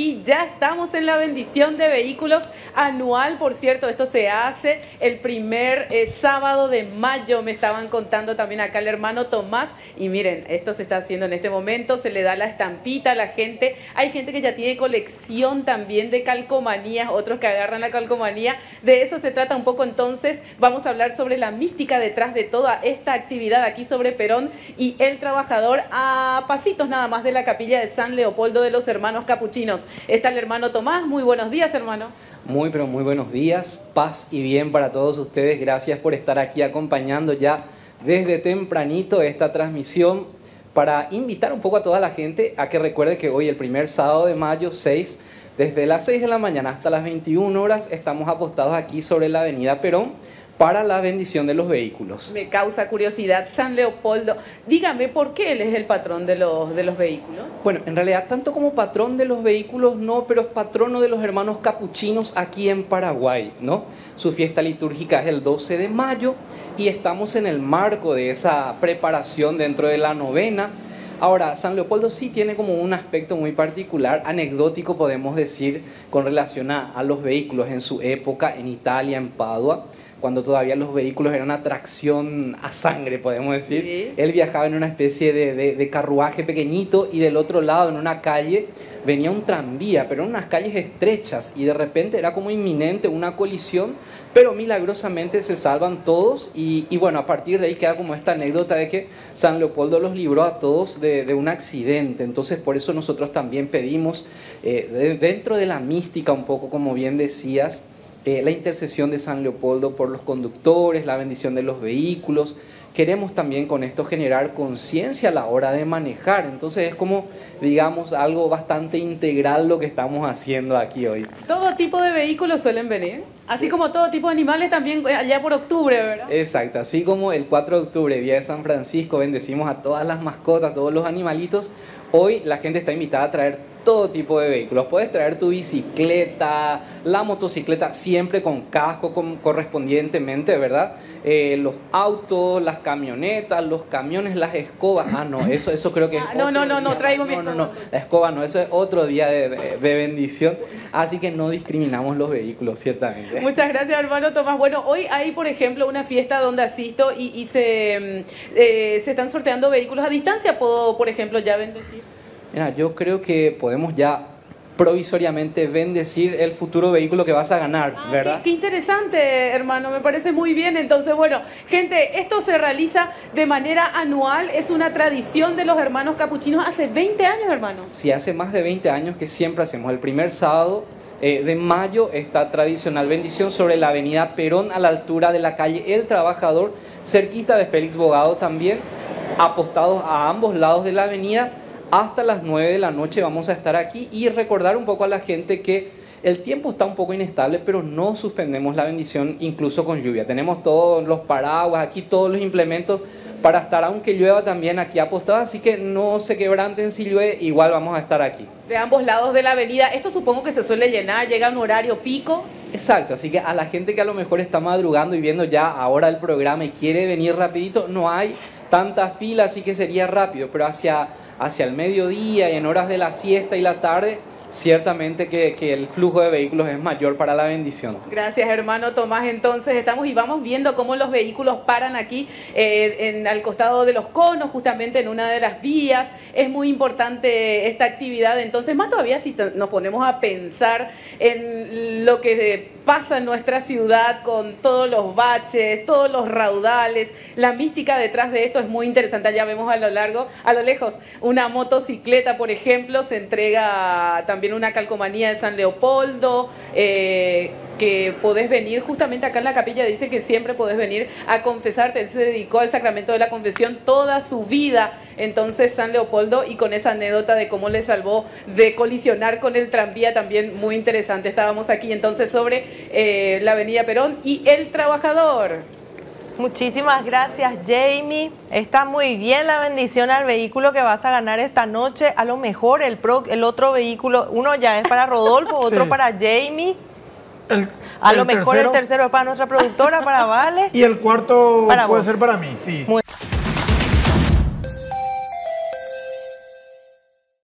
aquí ya estamos en la bendición de vehículos anual. Por cierto, esto se hace el primer sábado de mayo, me estaban contando también acá el hermano Tomás. Y miren, esto se está haciendo en este momento, se le da la estampita a la gente. Hay gente que ya tiene colección también de calcomanías, otros que agarran la calcomanía. De eso se trata un poco entonces. Vamos a hablar sobre la mística detrás de toda esta actividad aquí sobre Perón y El Trabajador, a pasitos nada más de la capilla de San Leopoldo de los hermanos capuchinos. Está el hermano Tomás. Muy buenos días, hermano. Muy, pero muy buenos días. Paz y bien para todos ustedes. Gracias por estar aquí acompañando ya desde tempranito esta transmisión para invitar un poco a toda la gente a que recuerde que hoy, el primer sábado de mayo, 6, desde las 6 de la mañana hasta las 21 horas, estamos apostados aquí sobre la avenida Perón para la bendición de los vehículos. Me causa curiosidad, San Leopoldo. Dígame, ¿por qué él es el patrón de los vehículos? Bueno, en realidad, tanto como patrón de los vehículos, no, pero es patrono de los hermanos capuchinos aquí en Paraguay, ¿no? Su fiesta litúrgica es el 12 de mayo y estamos en el marco de esa preparación dentro de la novena. Ahora, San Leopoldo sí tiene como un aspecto muy particular, anecdótico podemos decir, con relación a los vehículos. En su época, en Italia, en Padua, cuando todavía los vehículos eran atracción a sangre, podemos decir, sí, él viajaba en una especie de carruaje pequeñito y del otro lado, en una calle, venía un tranvía, pero en unas calles estrechas, y de repente era como inminente una colisión, pero milagrosamente se salvan todos y bueno, a partir de ahí queda como esta anécdota de que San Leopoldo los libró a todos de un accidente. Entonces, por eso nosotros también pedimos, dentro de la mística un poco, como bien decías, la intercesión de San Leopoldo por los conductores, la bendición de los vehículos. Queremos también con esto generar conciencia a la hora de manejar. Entonces es como, digamos, algo bastante integral lo que estamos haciendo aquí hoy. ¿Todo tipo de vehículos suelen venir? Así como todo tipo de animales también allá por octubre, ¿verdad? Exacto, así como el 4 de octubre, día de San Francisco, bendecimos a todas las mascotas, todos los animalitos. Hoy la gente está invitada a traer todo tipo de vehículos. Puedes traer tu bicicleta, la motocicleta, siempre con casco correspondientemente, ¿verdad? Los autos, las camionetas, los camiones, las escobas. Ah, no, eso creo que es otro día. No traigo mi escoba. No, la escoba no, eso es otro día de bendición. Así que no discriminamos los vehículos, ciertamente. Muchas gracias, hermano Tomás. Bueno, hoy hay, por ejemplo, una fiesta donde asisto y se están sorteando vehículos a distancia. ¿Puedo, por ejemplo, ya bendecir? Mira, yo creo que podemos ya provisoriamente bendecir el futuro vehículo que vas a ganar, ¿verdad? Qué interesante, hermano, me parece muy bien. Entonces, bueno, gente, esto se realiza de manera anual, es una tradición de los hermanos capuchinos hace 20 años, hermano. Sí, hace más de 20 años que siempre hacemos el primer sábado de mayo esta tradicional bendición sobre la avenida Perón, a la altura de la calle El Trabajador, cerquita de Félix Bogado también, apostados a ambos lados de la avenida. Hasta las 9 de la noche vamos a estar aquí y recordar un poco a la gente que el tiempo está un poco inestable, pero no suspendemos la bendición incluso con lluvia. Tenemos todos los paraguas aquí, todos los implementos para estar aunque llueva también aquí apostado, así que no se quebranten si llueve, igual vamos a estar aquí. De ambos lados de la avenida, esto supongo que se suele llenar, llega un horario pico. Exacto, así que a la gente que a lo mejor está madrugando y viendo ya ahora el programa y quiere venir rapidito, no hay tanta fila, así que sería rápido, pero hacia el mediodía y en horas de la siesta y la tarde, ciertamente que el flujo de vehículos es mayor para la bendición. Gracias, hermano Tomás. Entonces estamos y vamos viendo cómo los vehículos paran aquí al costado de los conos, justamente en una de las vías. Es muy importante esta actividad. Entonces, más todavía si nos ponemos a pensar en lo que pasa en nuestra ciudad con todos los baches, todos los raudales. La mística detrás de esto es muy interesante. Allá vemos a lo lejos, una motocicleta, por ejemplo, se entrega también. También una calcomanía de San Leopoldo, que podés venir justamente acá en la capilla, dice que siempre podés venir a confesarte. Él se dedicó al sacramento de la confesión toda su vida, entonces San Leopoldo, y con esa anécdota de cómo le salvó de colisionar con el tranvía, también muy interesante. Estábamos aquí entonces sobre la avenida Perón y El Trabajador. Muchísimas gracias, Jamie. Está muy bien la bendición al vehículo que vas a ganar esta noche. A lo mejor el otro vehículo, uno ya es para Rodolfo, otro sí, para Jamie. A lo mejor el tercero es para nuestra productora, para Vale. Y el cuarto puede ser para mí, sí. Muy